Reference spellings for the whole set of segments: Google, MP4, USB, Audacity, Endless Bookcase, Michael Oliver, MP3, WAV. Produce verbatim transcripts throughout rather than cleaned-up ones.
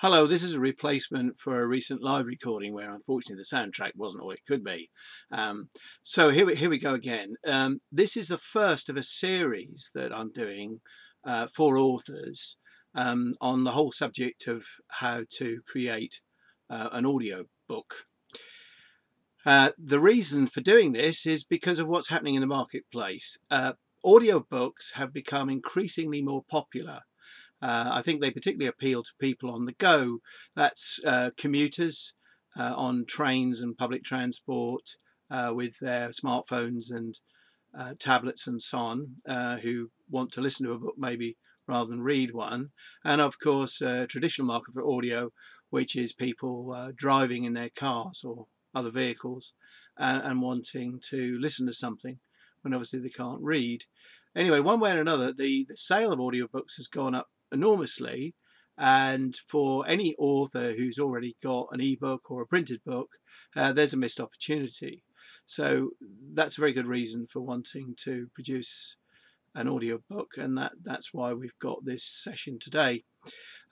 Hello, this is a replacement for a recent live recording where unfortunately the soundtrack wasn't all it could be. Um, so here we, here we go again. Um, this is the first of a series that I'm doing uh, for authors um, on the whole subject of how to create uh, an audio book. Uh, the reason for doing this is because of what's happening in the marketplace. Uh, audiobooks have become increasingly more popular. Uh, I think they particularly appeal to people on the go. That's uh, commuters uh, on trains and public transport uh, with their smartphones and uh, tablets and so on, uh, who want to listen to a book maybe rather than read one. And of course, uh, traditional market for audio, which is people uh, driving in their cars or other vehicles and, and wanting to listen to something when obviously they can't read. Anyway, one way or another, the, the sale of audiobooks has gone up enormously, and for any author who's already got an ebook or a printed book, uh, there's a missed opportunity. So that's a very good reason for wanting to produce an audiobook, and that that's why we've got this session today.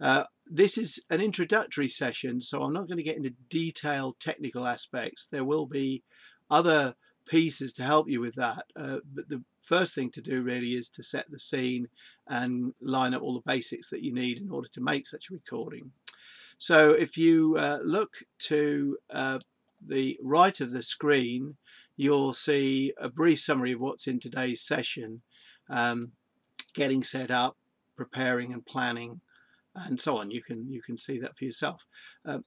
Uh, this is an introductory session, so I'm not going to get into detailed technical aspects. There will be other pieces to help you with that, uh, but the first thing to do really is to set the scene and line up all the basics that you need in order to make such a recording. So if you uh, look to uh, the right of the screen, you'll see a brief summary of what's in today's session, um, getting set up, preparing and planning and so on. You can you can see that for yourself. Uh,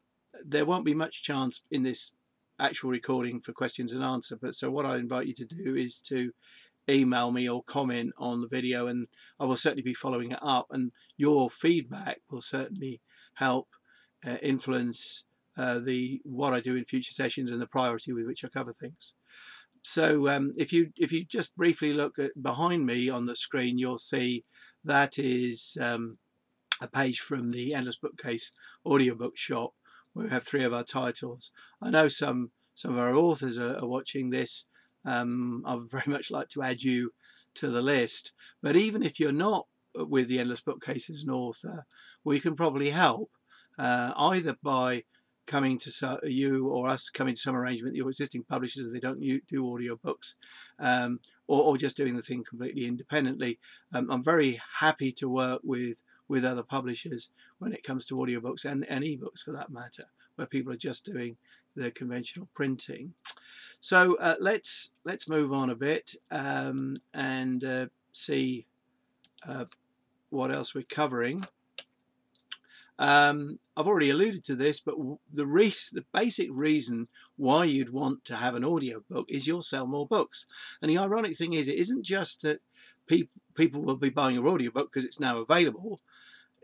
there won't be much chance in this actual recording for questions and answer, but so what I invite you to do is to email me or comment on the video, and I will certainly be following it up, and your feedback will certainly help uh, influence uh, the what I do in future sessions and the priority with which I cover things. So um, if you if you just briefly look at behind me on the screen, you'll see that is um, a page from the Endless Bookcase audiobook shop. We have three of our titles. I know some some of our authors are, are watching this. Um, I would very much like to add you to the list. But even if you're not with the Endless Bookcase as an author, we can probably help uh, either by coming to so, you or us coming to some arrangement with your existing publishers if they don't do audiobooks, um, or, or just doing the thing completely independently. Um, I'm very happy to work with with other publishers when it comes to audiobooks and, and ebooks for that matter, where people are just doing the conventional printing. So uh, let's let's move on a bit um, and uh, see uh, what else we're covering. Um, I've already alluded to this, but the re the basic reason why you'd want to have an audiobook is you'll sell more books. And the ironic thing is, it isn't just that pe people will be buying your audiobook because it's now available.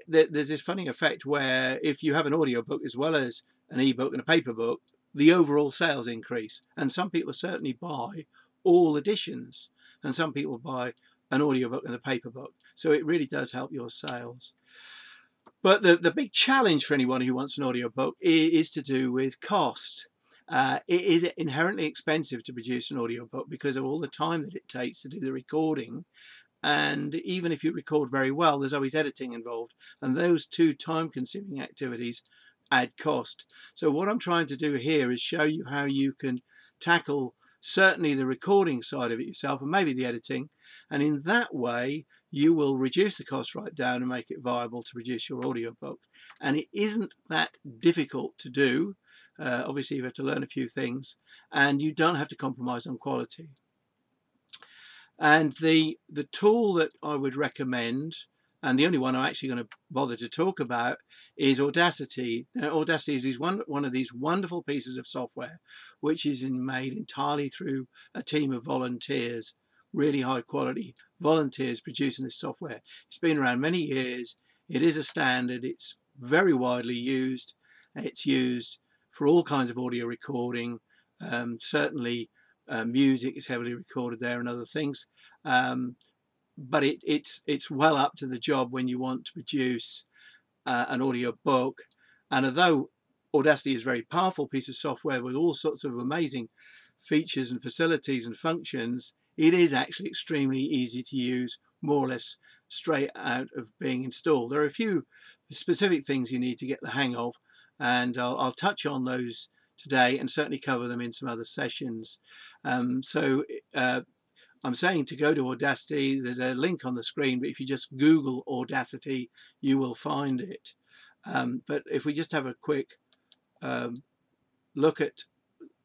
There there's this funny effect where if you have an audiobook as well as an ebook and a paper book, the overall sales increase. And some people certainly buy all editions, and some people buy an audiobook and a paper book. So it really does help your sales. But the, the big challenge for anyone who wants an audiobook is, is to do with cost. Uh, it is inherently expensive to produce an audiobook because of all the time that it takes to do the recording. And even if you record very well, there's always editing involved. And those two time-consuming activities add cost. So what I'm trying to do here is show you how you can tackle certainly the recording side of it yourself, and maybe the editing, and in that way you will reduce the cost right down and make it viable to produce your audiobook. And it isn't that difficult to do. Uh, obviously you have to learn a few things, and you don't have to compromise on quality. And the the tool that I would recommend, and the only one I'm actually going to bother to talk about, is Audacity. Now, Audacity is these one, one of these wonderful pieces of software which is in, made entirely through a team of volunteers, really high quality volunteers producing this software. It's been around many years. It is a standard. It's very widely used. It's used for all kinds of audio recording. Um, certainly uh, music is heavily recorded there and other things. Um, But it, it's it's well up to the job when you want to produce uh, an audio book. And although Audacity is a very powerful piece of software with all sorts of amazing features and facilities and functions, it is actually extremely easy to use, more or less straight out of being installed. There are a few specific things you need to get the hang of, and I'll, I'll touch on those today and certainly cover them in some other sessions. Um, so uh, I'm saying to go to Audacity. There's a link on the screen, but if you just Google Audacity, you will find it. Um, but if we just have a quick um, look at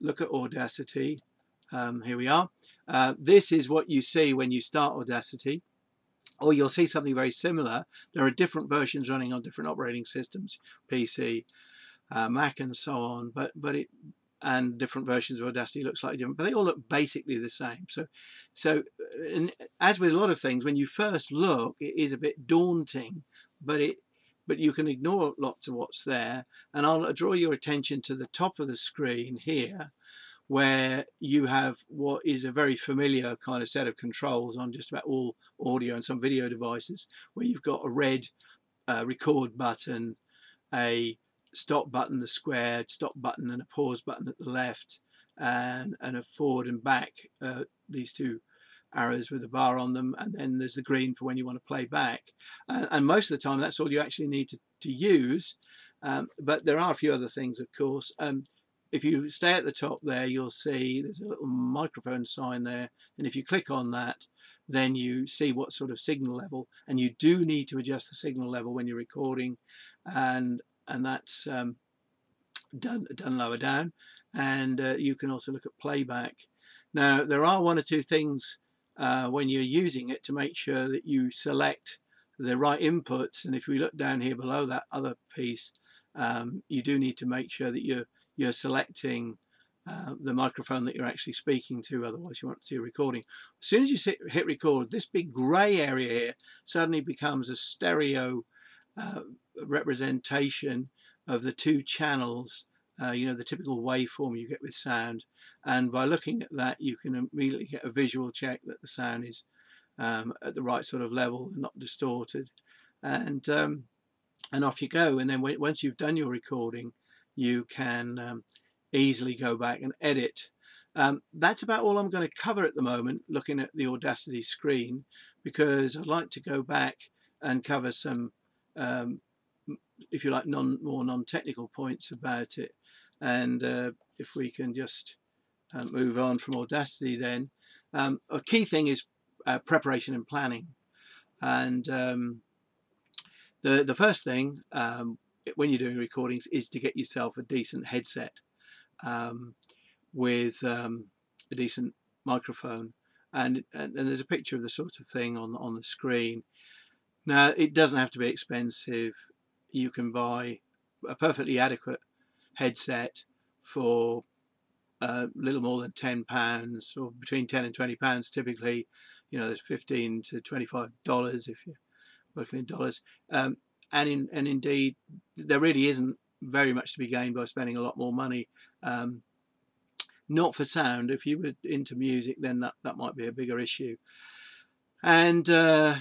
look at Audacity, um, here we are. Uh, this is what you see when you start Audacity, or you'll see something very similar. There are different versions running on different operating systems, P C, uh, Mac, and so on. But but it and different versions of Audacity look slightly different, but they all look basically the same. So so and as with a lot of things, when you first look, it is a bit daunting, but it but you can ignore lots of what's there. And I'll draw your attention to the top of the screen here, where you have what is a very familiar kind of set of controls on just about all audio and some video devices, where you've got a red uh, record button, a stop button, the squared stop button, and a pause button at the left, and, and a forward and back, uh, these two arrows with a bar on them, and then there's the green for when you want to play back. Uh, and most of the time that's all you actually need to, to use, um, but there are a few other things, of course. Um, If you stay at the top there, you'll see there's a little microphone sign there, and if you click on that, then you see what sort of signal level, and you do need to adjust the signal level when you're recording, and and that's um, done, done lower down. And uh, you can also look at playback. Now, there are one or two things uh, when you're using it to make sure that you select the right inputs, and if we look down here below that other piece, um, you do need to make sure that you're you're selecting uh, the microphone that you're actually speaking to, otherwise you won't see a recording. As soon as you sit, hit record, this big grey area here suddenly becomes a stereo uh, representation of the two channels, uh, you know, the typical waveform you get with sound. And by looking at that, you can immediately get a visual check that the sound is um, at the right sort of level and not distorted. And, um, and off you go. And then when, once you've done your recording, you can um, easily go back and edit. Um, that's about all I'm going to cover at the moment, looking at the Audacity screen, because I'd like to go back and cover some, um, if you like, non, more non-technical points about it. And uh, if we can just uh, move on from Audacity then. Um, a key thing is uh, preparation and planning. And um, the, the first thing, um, when you're doing recordings, is to get yourself a decent headset um, with um, a decent microphone, and, and and there's a picture of the sort of thing on on the screen. Now, it doesn't have to be expensive. You can buy a perfectly adequate headset for a little more than ten pounds, or between ten and twenty pounds typically. You know, there's fifteen to twenty-five dollars if you're working in dollars. Um, And, in, and indeed, there really isn't very much to be gained by spending a lot more money. Um, not for sound. If you were into music, then that, that might be a bigger issue. And uh,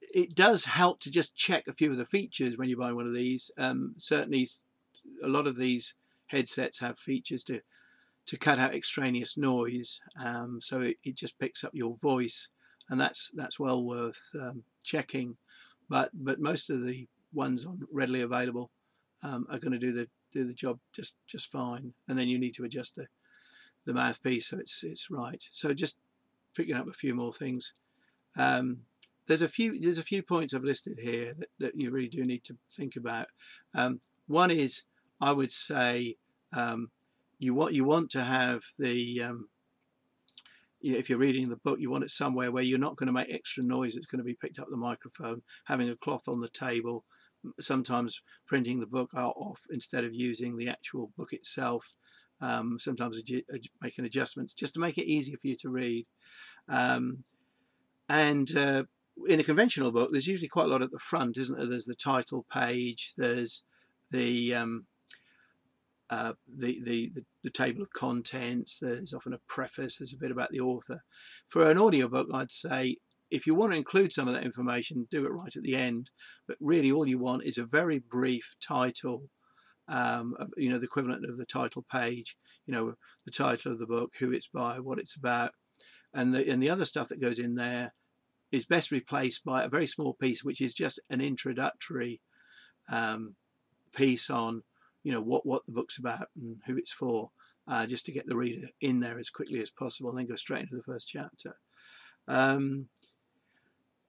it does help to just check a few of the features when you buy one of these. Um, certainly, a lot of these headsets have features to, to cut out extraneous noise. Um, so it, it just picks up your voice, and that's, that's well worth um, checking. But, but most of the ones on readily available um, are going to do the do the job just just fine, and then you need to adjust the the mouthpiece so it's it's right. So just picking up a few more things. Um, there's a few there's a few points I've listed here that, that you really do need to think about. Um, one is, I would say, um, you want you want to have the um, if you're reading the book, you want it somewhere where you're not going to make extra noise that's going to be picked up the microphone. Having a cloth on the table, sometimes printing the book out off instead of using the actual book itself, um, sometimes making adjustments just to make it easier for you to read. Um, and uh, in a conventional book, there's usually quite a lot at the front, isn't there? There's the title page, there's the um, Uh, the, the, the, the table of contents, there's often a preface, there's a bit about the author. For an audiobook, I'd say, if you want to include some of that information, do it right at the end, but really all you want is a very brief title, um, you know, the equivalent of the title page, you know, the title of the book, who it's by, what it's about, and the, and the other stuff that goes in there is best replaced by a very small piece, which is just an introductory um, piece on, you know, what, what the book's about and who it's for, uh, just to get the reader in there as quickly as possible, and then go straight into the first chapter. Um,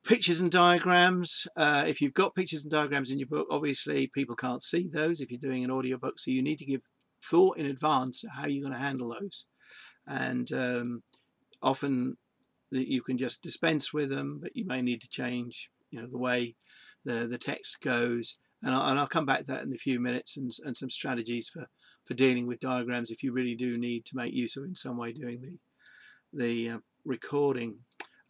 pictures and diagrams. Uh, if you've got pictures and diagrams in your book, obviously people can't see those if you're doing an audiobook, so you need to give thought in advance how you're going to handle those. And um, often you can just dispense with them, but you may need to change, you know, the way the, the text goes. And I'll, and I'll come back to that in a few minutes, and, and some strategies for, for dealing with diagrams if you really do need to make use of in some way doing the, the uh, recording.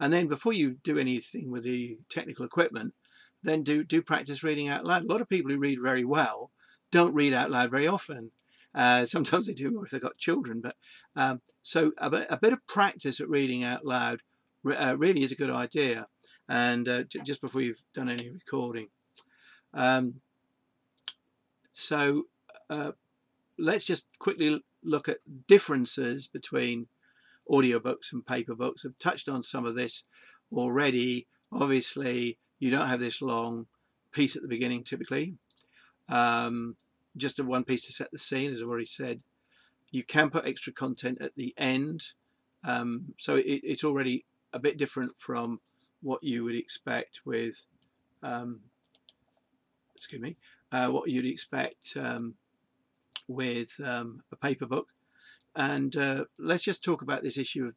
And then before you do anything with the technical equipment, then do, do practice reading out loud. A lot of people who read very well don't read out loud very often. Uh, sometimes they do more if they've got children, but um, so a bit, a bit of practice at reading out loud re uh, really is a good idea, and uh, j just before you've done any recording. Um, so uh, let's just quickly look at differences between audiobooks and paper books. I've touched on some of this already. Obviously, you don't have this long piece at the beginning typically. Um, just a one piece to set the scene, as I've already said. You can put extra content at the end, um, so it, it's already a bit different from what you would expect with um, excuse me uh, what you'd expect um, with um, a paper book. And uh, let's just talk about this issue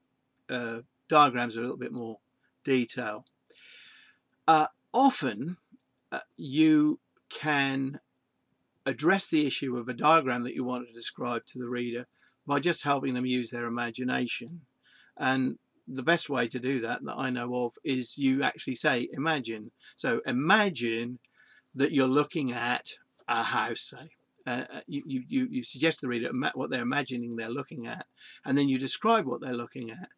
of uh, diagrams in a little bit more detail. Uh, often uh, you can address the issue of a diagram that you want to describe to the reader by just helping them use their imagination. And the best way to do that, that I know of, is you actually say imagine. So imagine that you're looking at a house, say. Uh, you, you, you suggest to the reader what they're imagining they're looking at, and then you describe what they're looking at.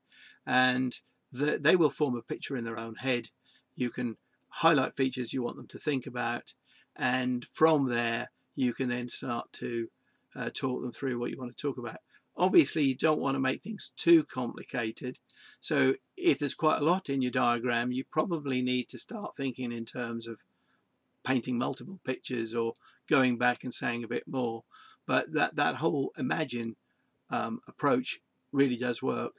And the, they will form a picture in their own head. You can highlight features you want them to think about, and from there, you can then start to uh, talk them through what you want to talk about. Obviously, you don't want to make things too complicated. So if there's quite a lot in your diagram, you probably need to start thinking in terms of painting multiple pictures or going back and saying a bit more. But that, that whole imagine um, approach really does work.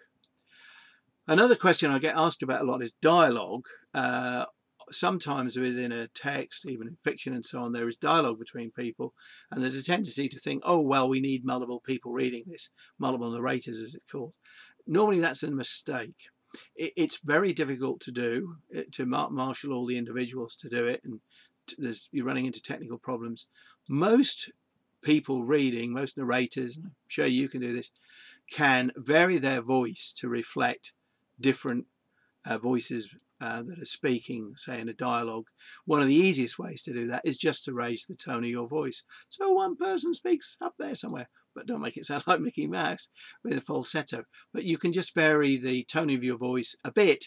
Another question I get asked about a lot is dialogue. Uh, Sometimes within a text, even in fiction and so on, there is dialogue between people, and there's a tendency to think, oh, well, we need multiple people reading this, multiple narrators, as it's called. Normally, that's a mistake. It's very difficult to do, to marshal all the individuals to do it, and there's, you're running into technical problems. Most people reading, most narrators, and I'm sure you can do this, can vary their voice to reflect different uh, voices Uh, that are speaking, say, in a dialogue. One of the easiest ways to do that is just to raise the tone of your voice. So one person speaks up there somewhere, but don't make it sound like Mickey Mouse with a falsetto. But you can just vary the tone of your voice a bit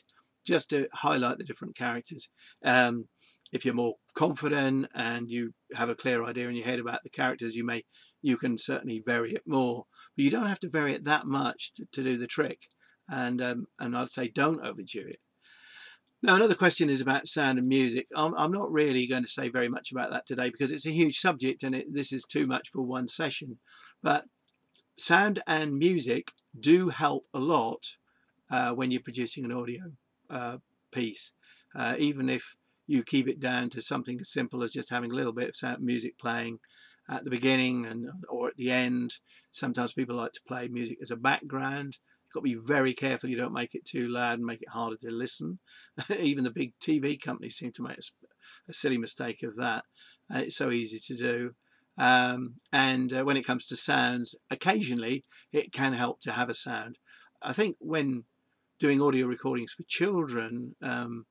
just to highlight the different characters. Um, if you're more confident and you have a clear idea in your head about the characters, you may, you can certainly vary it more. But you don't have to vary it that much to, to do the trick. And, um, and I'd say don't overdo it. Now, another question is about sound and music. I'm, I'm not really going to say very much about that today because it's a huge subject, and it, this is too much for one session. But sound and music do help a lot uh, when you're producing an audio uh, piece, uh, even if you keep it down to something as simple as just having a little bit of sound music playing at the beginning and or at the end. Sometimes people like to play music as a background. Got to be very careful you don't make it too loud and make it harder to listen. Even the big T V companies seem to make a silly mistake of that. Uh, it's so easy to do. Um, and uh, when it comes to sounds, occasionally it can help to have a sound. I think when doing audio recordings for children, um,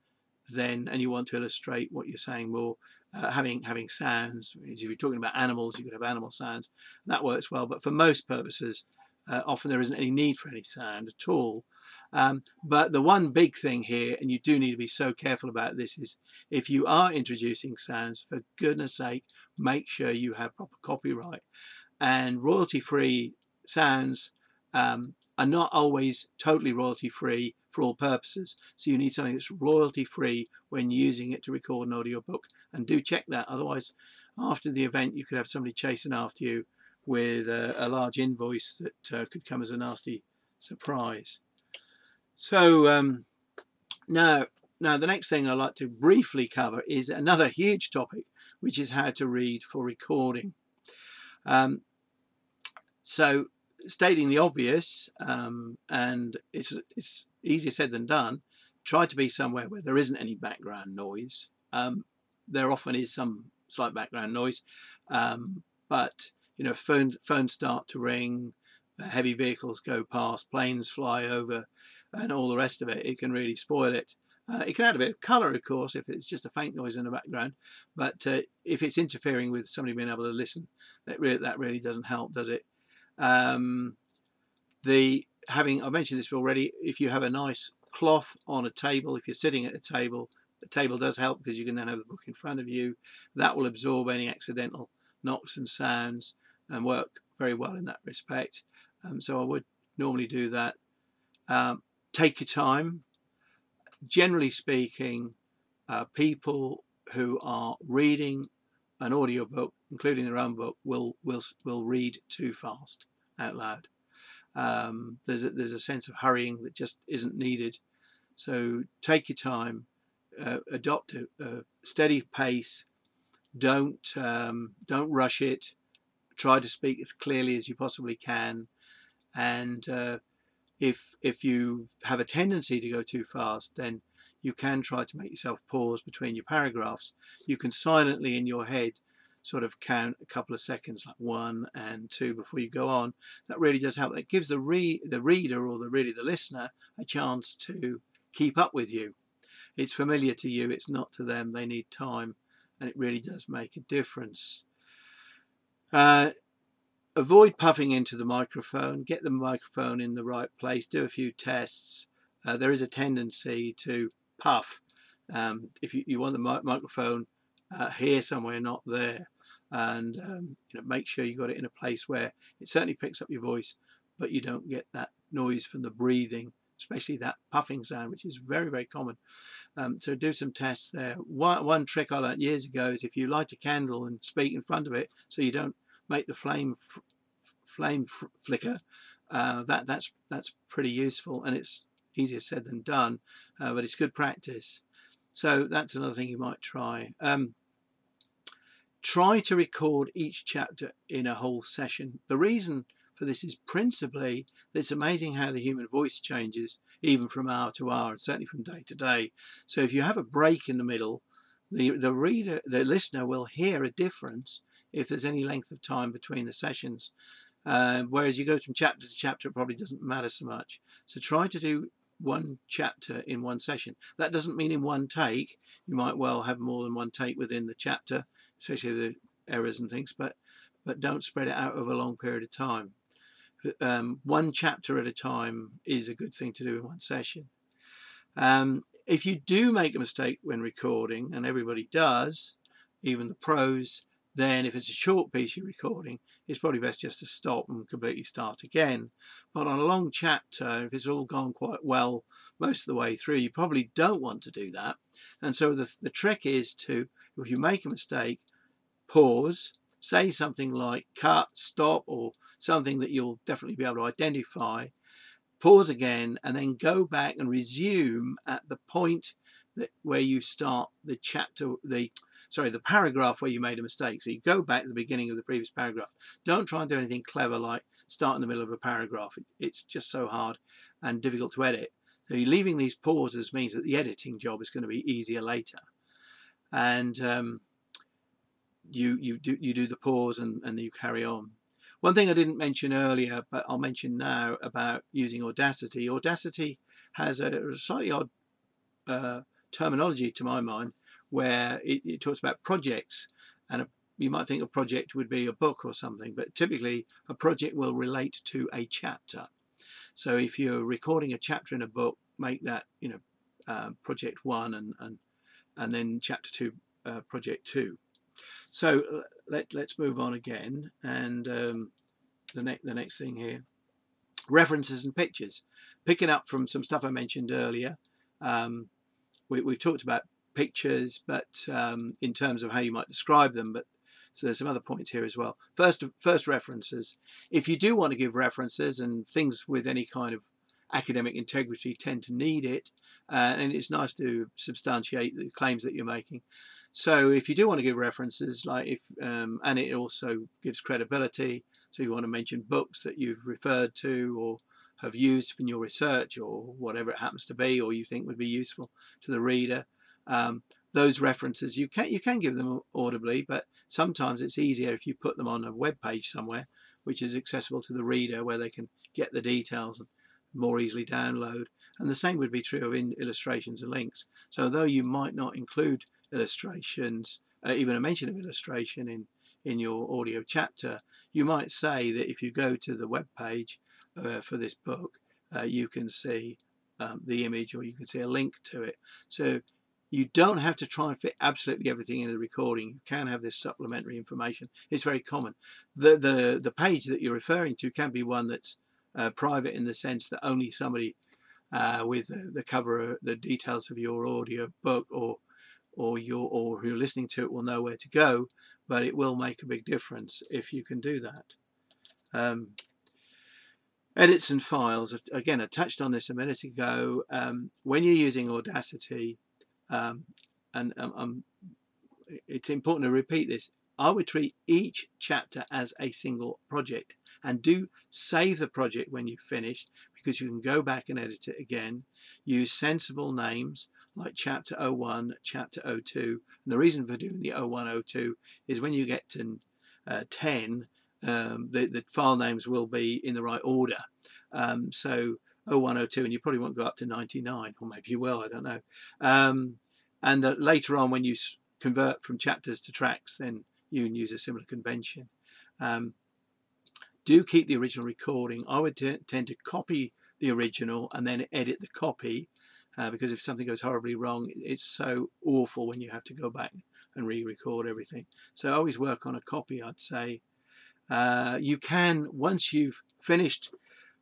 then and you want to illustrate what you're saying more, uh, having having sounds. If you're talking about animals, you could have animal sounds. That works well. But for most purposes, Uh, often there isn't any need for any sound at all. Um, but the one big thing here, and you do need to be so careful about this, is if you are introducing sounds, for goodness sake, make sure you have proper copyright. And royalty-free sounds um, are not always totally royalty-free for all purposes. So you need something that's royalty free when using it to record an audiobook, and do check that. Otherwise, after the event, you could have somebody chasing after you with a, a large invoice that uh, could come as a nasty surprise. So um, now, now the next thing I'd like to briefly cover is another huge topic, which is how to read for recording. Um, so stating the obvious, um, and it's, it's easier said than done, try to be somewhere where there isn't any background noise. Um, there often is some slight background noise, um, but you know, phones phones start to ring, uh, heavy vehicles go past, planes fly over, and all the rest of it. It can really spoil it. Uh, it can add a bit of colour, of course, if it's just a faint noise in the background, but uh, if it's interfering with somebody being able to listen, that really, that really doesn't help, does it? Um, the having I mentioned this already. If you have a nice cloth on a table, if you're sitting at a table, the table does help, because you can then have the book in front of you. That will absorb any accidental knocks and sounds and work very well in that respect. Um, so I would normally do that. Um, take your time. Generally speaking, uh, people who are reading an audiobook, including their own book, will will will read too fast out loud. Um, there's a, there's a sense of hurrying that just isn't needed. So take your time. Uh, adopt a, a steady pace. Don't um, don't rush it. Try to speak as clearly as you possibly can, and uh, if if you have a tendency to go too fast, then you can try to make yourself pause between your paragraphs. You can silently in your head sort of count a couple of seconds, like one and two, before you go on. That really does help. It gives the re the reader, or the really the listener, a chance to keep up with you. It's familiar to you, it's not to them. They need time, and it really does make a difference. Uh, avoid puffing into the microphone. Get the microphone in the right place. Do a few tests. Uh, there is a tendency to puff. Um, if you, you want the mic microphone uh, here somewhere, not there, and um, you know, make sure you got it in a place where it certainly picks up your voice, but you don't get that noise from the breathing, especially that puffing sound, which is very, very common. Um, so do some tests there. One, one trick I learned years ago is if you light a candle and speak in front of it, so you don't make the flame f flame f flicker. Uh, that that's that's pretty useful, and it's easier said than done, uh, but it's good practice. So that's another thing you might try. Um, try to record each chapter in a whole session. The reason for this is principally that it's amazing how the human voice changes, even from hour to hour, and certainly from day to day. So if you have a break in the middle, the the reader, the listener, will hear a difference if there's any length of time between the sessions. Uh, whereas you go from chapter to chapter, it probably doesn't matter so much. So try to do one chapter in one session. That doesn't mean in one take. You might well have more than one take within the chapter, especially with the errors and things, but but don't spread it out over a long period of time. Um, one chapter at a time is a good thing to do in one session. Um, if you do make a mistake when recording, and everybody does, even the pros, then if it's a short piece you're recording, it's probably best just to stop and completely start again. But on a long chapter, if it's all gone quite well most of the way through, you probably don't want to do that. And so the, the trick is to, if you make a mistake, pause, say something like cut, stop, or something that you'll definitely be able to identify, pause again, and then go back and resume at the point that where you start the chapter, the sorry, the paragraph where you made a mistake. So you go back to the beginning of the previous paragraph. Don't try and do anything clever like start in the middle of a paragraph. It's just so hard and difficult to edit. So leaving these pauses means that the editing job is going to be easier later. And um, you you do you do the pause, and, and you carry on. One thing I didn't mention earlier, but I'll mention now, about using Audacity. Audacity has a slightly odd uh, terminology to my mind, where it, it talks about projects, and a, you might think a project would be a book or something, but typically a project will relate to a chapter. So if you're recording a chapter in a book, make that, you know, uh, project one, and and and then chapter two, uh, project two. So let, let's move on again, and um, the next the next thing here references and pictures, picking up from some stuff I mentioned earlier. Um, we, we've talked about pictures, but um, in terms of how you might describe them, but so there's some other points here as well. First, first references. If you do want to give references, and things with any kind of academic integrity tend to need it, uh, and it's nice to substantiate the claims that you're making. So if you do want to give references, like if um, and it also gives credibility. So you want to mention books that you've referred to or have used in your research or whatever it happens to be, or you think would be useful to the reader. Um, Those references you can you can give them audibly, but sometimes it's easier if you put them on a web page somewhere which is accessible to the reader, where they can get the details and more easily download. And the same would be true of in illustrations and links. So though you might not include illustrations, uh, even a mention of illustration in in your audio chapter, you might say that if you go to the web page uh, for this book, uh, you can see um, the image, or you can see a link to it. So you don't have to try and fit absolutely everything into the recording. You can have this supplementary information. It's very common. The the, the page that you're referring to can be one that's uh, private, in the sense that only somebody uh, with the, the cover, the details of your audio book, or or your or who are listening to it will know where to go. But it will make a big difference if you can do that. Um, edits and files. Again, I touched on this a minute ago. Um, when you're using Audacity. Um, and um, um, it's important to repeat this. I would treat each chapter as a single project, and do save the project when you've finished, because you can go back and edit it again. Use sensible names like chapter oh one, chapter oh two, and the reason for doing the oh one, oh two is when you get to uh, ten, um, the, the file names will be in the right order. Um, so oh one, oh two, and you probably won't go up to ninety-nine, or maybe you will, I don't know. Um, and that later on, when you s convert from chapters to tracks, then you can use a similar convention. Um, do keep the original recording. I would tend to copy the original and then edit the copy, uh, because if something goes horribly wrong, it's so awful when you have to go back and re-record everything. So I always work on a copy, I'd say. Uh, you can, once you've finished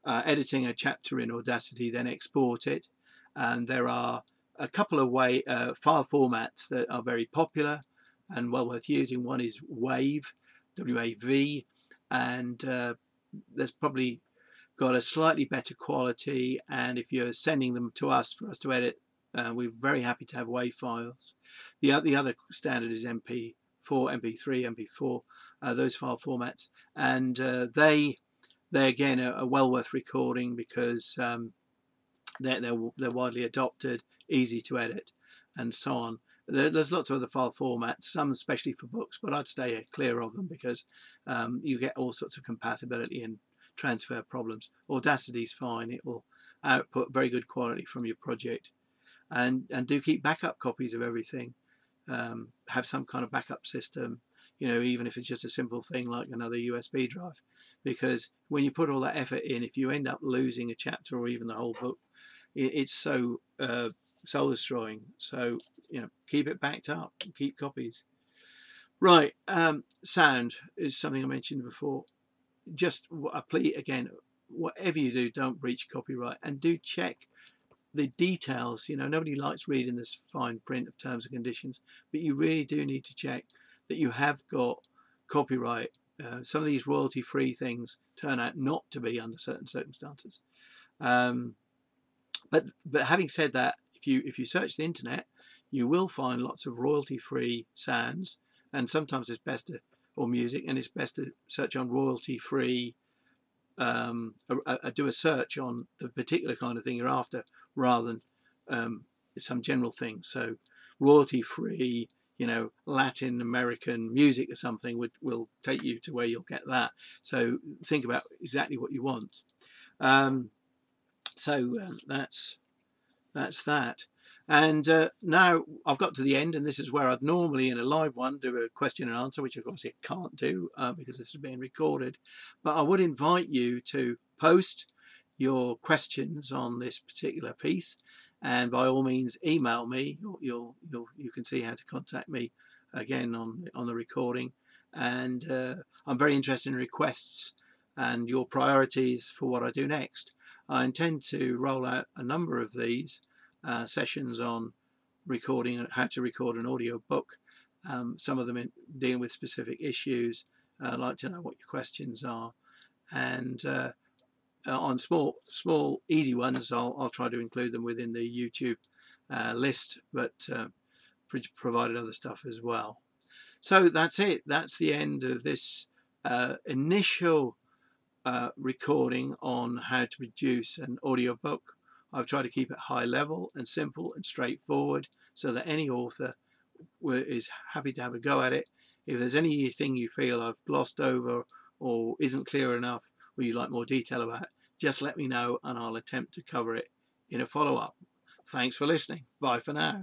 Uh, editing a chapter in Audacity, then export it, and there are a couple of way uh, file formats that are very popular and well worth using. One is WAV, W A V, and uh, that's probably got a slightly better quality, and if you're sending them to us for us to edit, uh, we're very happy to have WAV files. The, the other standard is M P four, M P three, M P four, uh, those file formats, and uh, they They again are well worth recording, because um, they're, they're, they're widely adopted, easy to edit, and so on. There, there's lots of other file formats, some especially for books, but I'd stay clear of them, because um, you get all sorts of compatibility and transfer problems. Audacity's fine; it will output very good quality from your project, and and do keep backup copies of everything. Um, have some kind of backup system. You know, even if it's just a simple thing like another U S B drive, because when you put all that effort in, if you end up losing a chapter or even the whole book, it's so uh, soul destroying. So, you know, keep it backed up, keep copies. Right, um, sound is something I mentioned before. Just a plea again: whatever you do, don't breach copyright, and do check the details. You know, nobody likes reading this fine print of terms and conditions, but you really do need to check that you have got copyright. Uh, some of these royalty-free things turn out not to be under certain circumstances. Um, but but having said that, if you if you search the internet, you will find lots of royalty-free sounds, and sometimes it's best to, or music, and it's best to search on royalty-free. Um, a, a, do a search on the particular kind of thing you're after, rather than um, some general thing. So royalty-free, you know, Latin American music or something would will take you to where you'll get that. So think about exactly what you want. Um, so uh, that's that's that. And uh, now I've got to the end, and this is where I'd normally in a live one do a question and answer, which of course it can't do uh, because this is being recorded. But I would invite you to post your questions on this particular piece. And by all means, email me. You'll, you'll, you'll, you can see how to contact me again on, on the recording. And uh, I'm very interested in requests and your priorities for what I do next. I intend to roll out a number of these uh, sessions on recording and how to record an audio book, um, some of them in dealing with specific issues. I'd like to know what your questions are, and uh, on small small easy ones I'll, I'll try to include them within the YouTube uh, list, but uh, provided other stuff as well. So that's it. That's the end of this uh, initial uh, recording on how to produce an audiobook. I've tried to keep it high level and simple and straightforward so that any author is happy to have a go at it. If there's anything you feel I've glossed over or isn't clear enough, or you'd like more detail about, just let me know and I'll attempt to cover it in a follow-up. Thanks for listening. Bye for now.